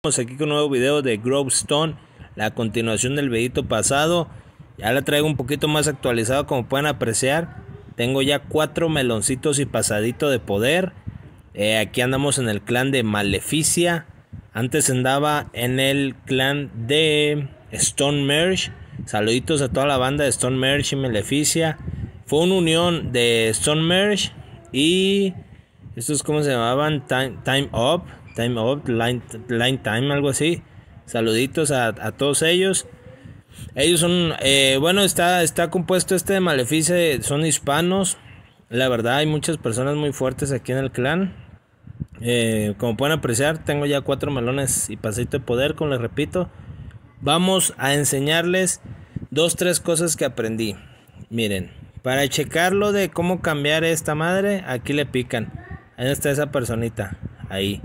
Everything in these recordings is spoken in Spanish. Estamos aquí con un nuevo video de Grow Stone, la continuación del videito pasado. Ya la traigo un poquito más actualizada, como pueden apreciar. Tengo ya 4 meloncitos y pasadito de poder. Aquí andamos en el clan de Maleficia. Antes andaba en el clan de Stone Merge. Saluditos a toda la banda de Stone Merge y Maleficia. Fue una unión de Stone Merge y estos, ¿cómo se llamaban? Line Time, algo así. Saluditos a todos ellos. Ellos son, bueno, está compuesto este de Maleficia, son hispanos. La verdad hay muchas personas muy fuertes aquí en el clan. Como pueden apreciar, tengo ya 4 melones y pasito de poder, como les repito. Vamos a enseñarles 2-3 cosas que aprendí. Miren, para checarlo de cómo cambiar esta madre, aquí le pican. Ahí está esa personita, ahí.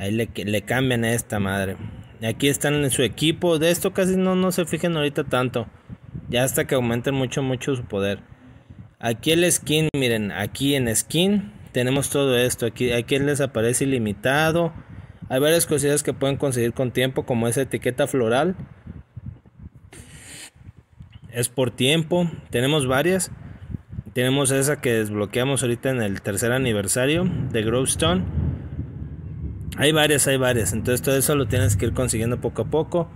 Ahí le cambian a esta madre. Aquí están en su equipo. De esto casi no se fijen ahorita tanto. Ya hasta que aumenten mucho su poder. Aquí el skin, miren. Aquí en skin tenemos todo esto. Aquí les aparece ilimitado. Hay varias cosillas que pueden conseguir con tiempo, como esa etiqueta floral. Es por tiempo. Tenemos varias. Tenemos esa que desbloqueamos ahorita en el tercer aniversario de Grow Stone. Hay varias, entonces todo eso lo tienes que ir consiguiendo poco a poco.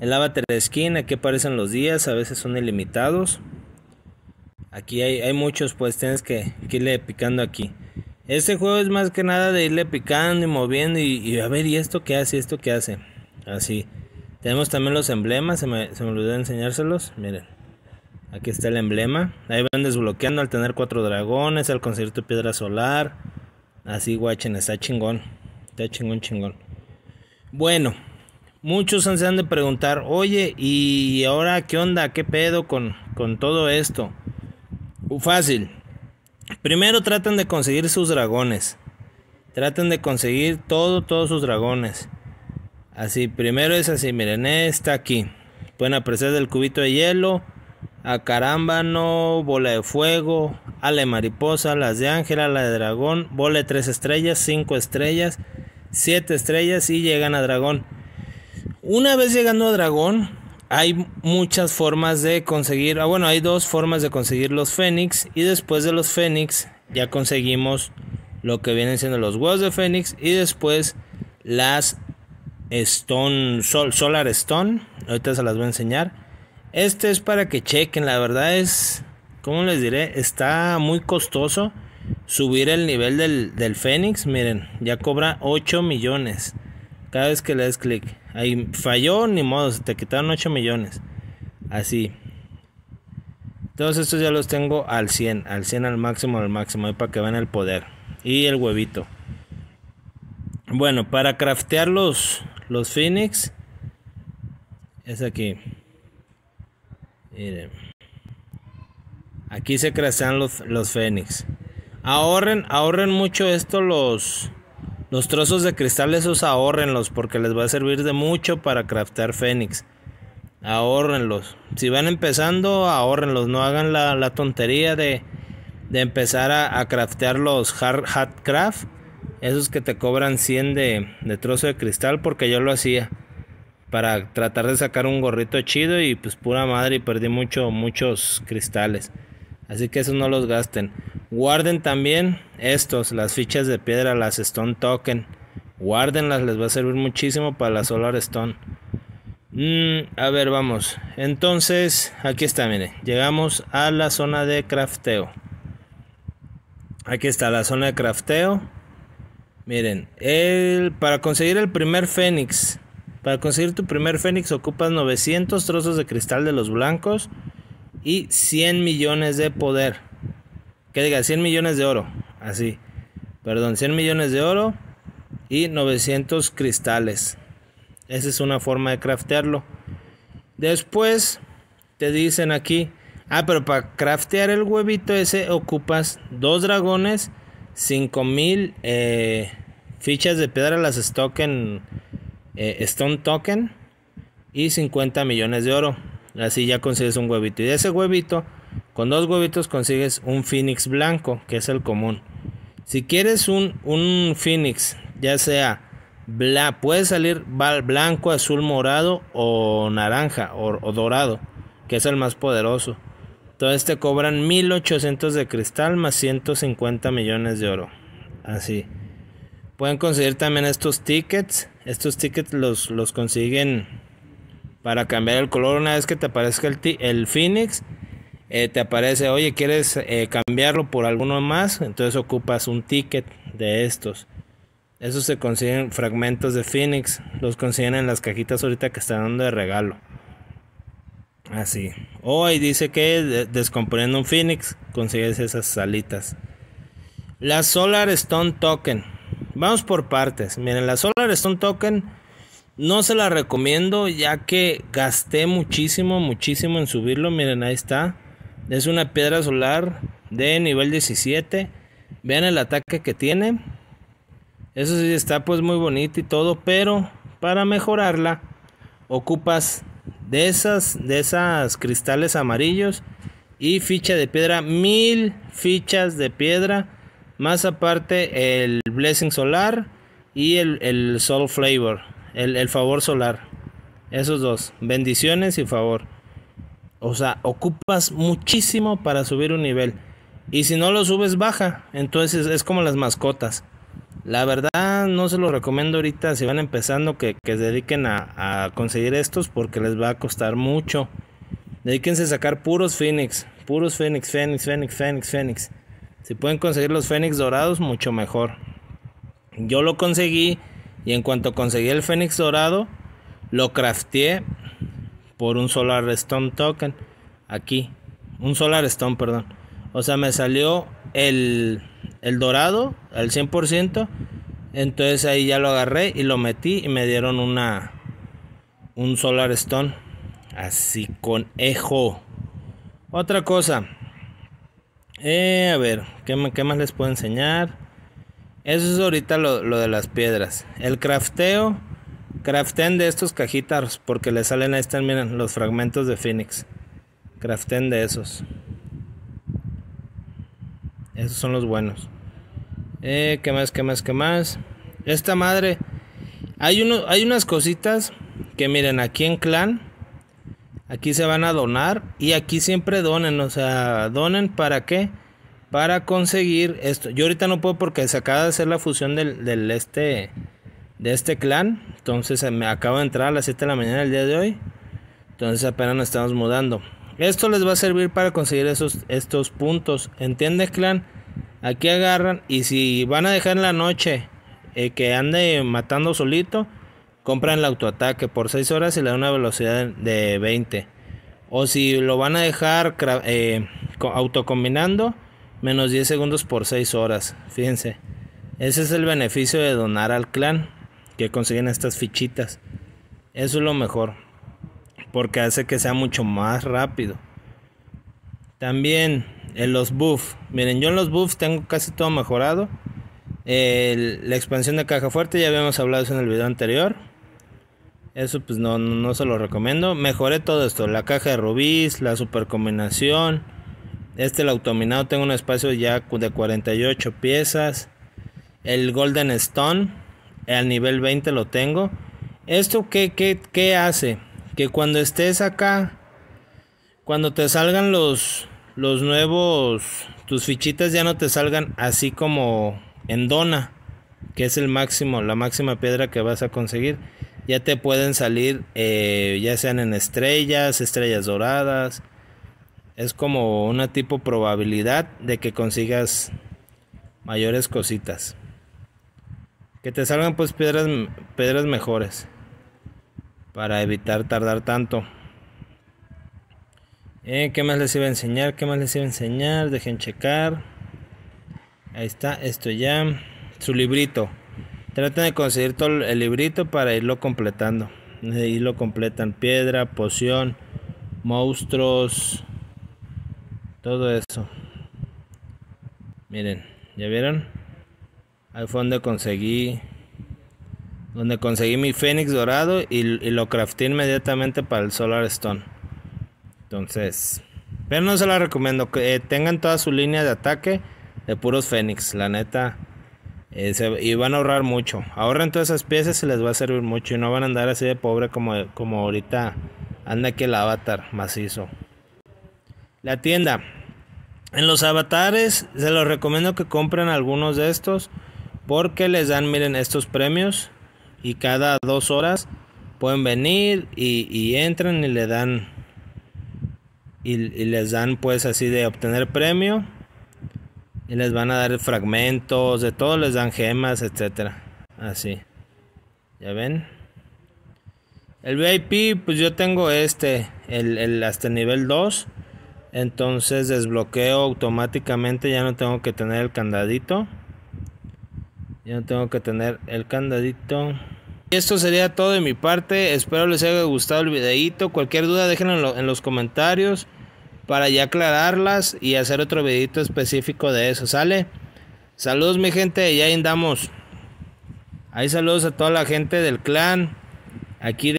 El avatar de skin, aquí aparecen los días, a veces son ilimitados. Aquí hay muchos, pues tienes que irle picando aquí. Este juego es más que nada de irle picando y moviendo y a ver, ¿y esto qué hace? ¿Esto qué hace? Así. Tenemos también los emblemas, se me olvidó enseñárselos, miren. Aquí está el emblema, ahí van desbloqueando al tener 4 dragones, al conseguir tu piedra solar. Así, guachen, está chingón. Chingón. Bueno, muchos se han de preguntar, oye, ¿y ahora qué onda? ¿Qué pedo con todo esto? Fácil. Primero traten de conseguir sus dragones. Traten de conseguir todos sus dragones. Así, primero es así, miren, está aquí. Pueden apreciar del cubito de hielo, a carámbano, bola de fuego, a la de mariposa, las de ángela, la de dragón, bola de 3 estrellas, 5 estrellas. 7 estrellas y llegan a dragón. Una vez llegando a dragón, hay muchas formas de conseguir. Bueno, hay 2 formas de conseguir los fénix. Y después de los fénix, ya conseguimos lo que vienen siendo los huevos de fénix. Y después las Stone, Solar Stone. Ahorita se las voy a enseñar. Este es para que chequen. La verdad es, ¿cómo les diré? Está muy costoso subir el nivel del Fénix. Miren, ya cobra 8 millones cada vez que le des clic. Ahí falló, ni modo, se te quitaron 8 millones. Así. Todos estos ya los tengo al 100, al máximo, ahí para que vean el poder. Y el huevito. Bueno, para craftear los Fénix es aquí. Miren. Aquí se craftean los Fénix. Ahorren mucho esto, los trozos de cristal, esos ahorrenlos porque les va a servir de mucho para craftear fénix. Ahorrenlos. Si van empezando, ahorrenlos. No hagan la tontería de empezar a craftear los hard hat craft. Esos que te cobran 100 de trozo de cristal, porque yo lo hacía para tratar de sacar un gorrito chido y pues pura madre, y perdí muchos cristales. Así que esos no los gasten. Guarden también estos, las fichas de piedra, las Stone Token. Guárdenlas, les va a servir muchísimo para la Solar Stone. A ver, vamos. Entonces, aquí está, miren. Llegamos a la zona de crafteo. Aquí está la zona de crafteo. Miren, para conseguir el primer fénix. Para conseguir tu primer fénix ocupas 900 trozos de cristal de los blancos. Y 100 millones de poder. Que diga 100 millones de oro. Así. Perdón, 100 millones de oro. Y 900 cristales. Esa es una forma de craftearlo. Después te dicen aquí. Ah, pero para craftear el huevito ese ocupas 2 dragones. 5000 fichas de piedra. Las Stone Token. Y 50 millones de oro. Así ya consigues un huevito. Y de ese huevito, con 2 huevitos consigues un fénix blanco, que es el común. Si quieres un fénix, ya sea puede salir blanco, azul, morado o naranja o dorado, que es el más poderoso. Entonces te cobran 1800 de cristal más 150 millones de oro. Así. Pueden conseguir también estos tickets. Estos tickets los consiguen para cambiar el color. Una vez que te aparezca el Phoenix, te aparece, oye, ¿quieres cambiarlo por alguno más? Entonces ocupas un ticket de estos. Esos se consiguen fragmentos de Phoenix. Los consiguen en las cajitas ahorita que están dando de regalo. Así. Hoy dice que descomponiendo un Phoenix consigues esas salitas. La Solar Stone Token. Vamos por partes. Miren, la Solar Stone Token no se la recomiendo, ya que gasté muchísimo en subirlo. Miren, ahí está. Es una piedra solar de nivel 17. Vean el ataque que tiene. Eso sí está pues muy bonito y todo, pero para mejorarla ocupas de esas cristales amarillos y ficha de piedra, 1000 fichas de piedra, más aparte el blessing solar y el soul flavor, el favor solar, esos dos, bendiciones y favor. O sea, ocupas muchísimo para subir un nivel, y si no lo subes baja. Entonces es como las mascotas. La verdad no se los recomiendo ahorita si van empezando que se dediquen a conseguir estos, porque les va a costar mucho. Dedíquense a sacar puros Phoenix, Phoenix. Si pueden conseguir los Phoenix dorados, mucho mejor. Yo lo conseguí, y en cuanto conseguí el Phoenix dorado, lo crafteé por un Solar Stone Token. Aquí, un Solar Stone, perdón. O sea, me salió el dorado al 100%. Entonces ahí ya lo agarré y lo metí, y me dieron un Solar Stone. Así, conejo. Otra cosa, a ver, ¿qué más les puedo enseñar? Eso es ahorita lo de las piedras. El crafteo. Craften de estos cajitas, porque les salen, ahí están, miren, los fragmentos de Phoenix. Craften de esos. Esos son los buenos. ¿Qué más? Esta madre. Hay unas cositas que miren, aquí en clan, aquí se van a donar. Y aquí siempre donen. O sea, donen para qué. Para conseguir esto. Yo ahorita no puedo porque se acaba de hacer la fusión de este clan. Entonces me acabo de entrar a las 7 de la mañana el día de hoy. Entonces apenas nos estamos mudando. Esto les va a servir para conseguir estos puntos. ¿Entiendes, clan? Aquí agarran, y si van a dejar en la noche que ande matando solito, compran el autoataque por 6 horas y le dan una velocidad de 20. O si lo van a dejar autocombinando, menos 10 segundos por 6 horas. Fíjense, ese es el beneficio de donar al clan, que consiguen estas fichitas. Eso es lo mejor, porque hace que sea mucho más rápido. También en los buffs. Miren, yo en los buffs tengo casi todo mejorado. La expansión de caja fuerte, ya habíamos hablado eso en el video anterior. Eso pues no se lo recomiendo. Mejoré todo esto. La caja de rubíes, la super combinación. El autominado, tengo un espacio ya de 48 piezas. El golden stone al nivel 20 lo tengo. ¿Esto qué hace? Que cuando estés acá, cuando te salgan los nuevos, tus fichitas ya no te salgan así como en dona, que es el máximo, la máxima piedra que vas a conseguir. Ya te pueden salir, ya sean en estrellas doradas. Es como una tipo probabilidad de que consigas mayores cositas, que te salgan pues piedras mejores, para evitar tardar tanto. ¿Qué más les iba a enseñar? Dejen checar. Ahí está, esto ya. Su librito. Traten de conseguir todo el librito para irlo completando. Ahí lo completan. Piedra, poción, monstruos, todo eso. Miren, ¿ya vieron? Ahí fue donde conseguí. Mi Fénix dorado, y lo crafté inmediatamente para el Solar Stone. Entonces, pero no se la recomiendo. Que tengan toda su línea de ataque de puros Fénix. La neta, Y van a ahorrar mucho. Ahorran todas esas piezas, se les va a servir mucho. Y no van a andar así de pobre como ahorita anda aquí el avatar macizo. La tienda. En los avatares se los recomiendo que compren algunos de estos, porque les dan, miren, estos premios. Y cada 2 horas pueden venir y entran y le dan. Y les dan pues así de obtener premio. Y les van a dar fragmentos, de todo, les dan gemas, etcétera. Así. ¿Ya ven? El VIP, pues yo tengo el hasta nivel 2. Entonces desbloqueo automáticamente, ya no tengo que tener el candadito. Y esto sería todo de mi parte. Espero les haya gustado el videito. Cualquier duda déjenlo en los comentarios, para ya aclararlas y hacer otro videito específico de eso, ¿sale? Saludos mi gente, ya andamos. Ahí saludos a toda la gente del clan, aquí de